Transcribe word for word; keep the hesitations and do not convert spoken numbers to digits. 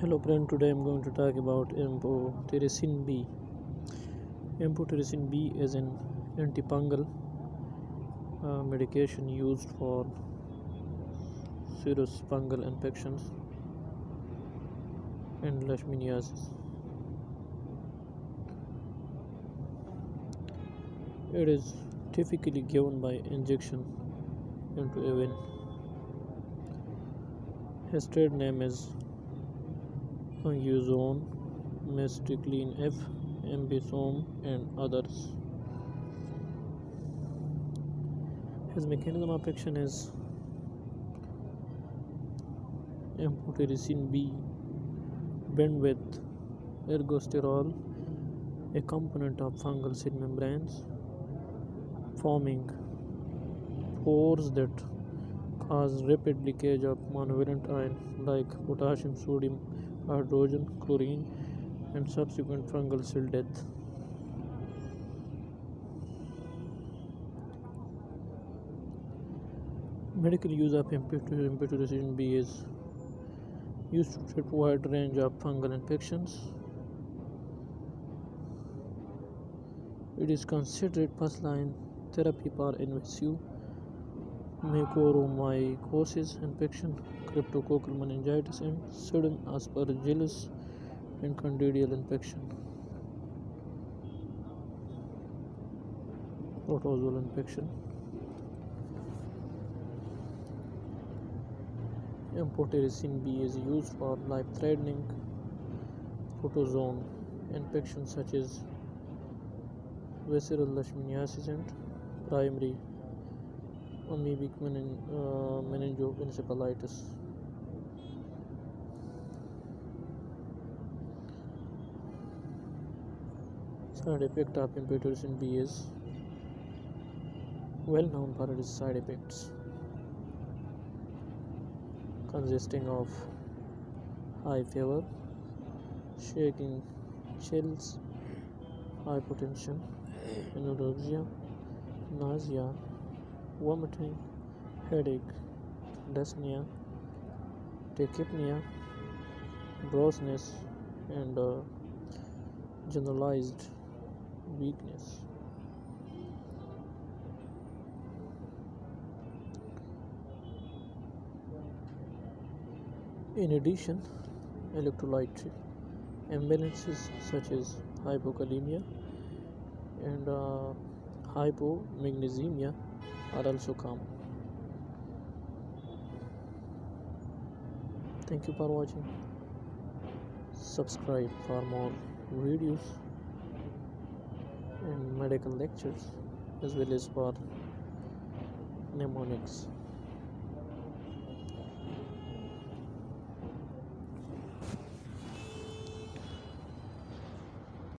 Hello friend, today I'm going to talk about Amphotericin B. Amphotericin B is an antifungal uh, medication used for serious fungal infections and leishmaniasis. It is typically given by injection into a vein. His trade name is MBSOM, Mysticlin F, M B S O M, and others. His mechanism of action is Amphotericin B binds with ergosterol, a component of fungal cell membranes, forming pores that cause rapid leakage of monovalent ions like potassium, sodium, hydrogen, chlorine, and subsequent fungal cell death. Medical use of Amphotericin B is used to treat a wide range of fungal infections. It is considered first-line therapy for invasive mucormycosis infection, cryptococcal meningitis, and sudden aspergillus and candidial infection, protozoal infection. Amphotericin B is used for life-threatening protozoan infections such as visceral leishmaniasis and primary amoebic menin, uh, meningoencephalitis. Side effect of Amphotericin B is well known for its side effects, consisting of high fever, shaking, chills, hypotension, anorexia, nausea, vomiting, headache, dyspnea, tachypnea, drowsiness, and uh, generalized weakness. In addition, electrolyte imbalances such as hypokalemia and uh, hypomagnesemia are also common. Thank you for watching. Subscribe for more videos and medical lectures as well as for mnemonics.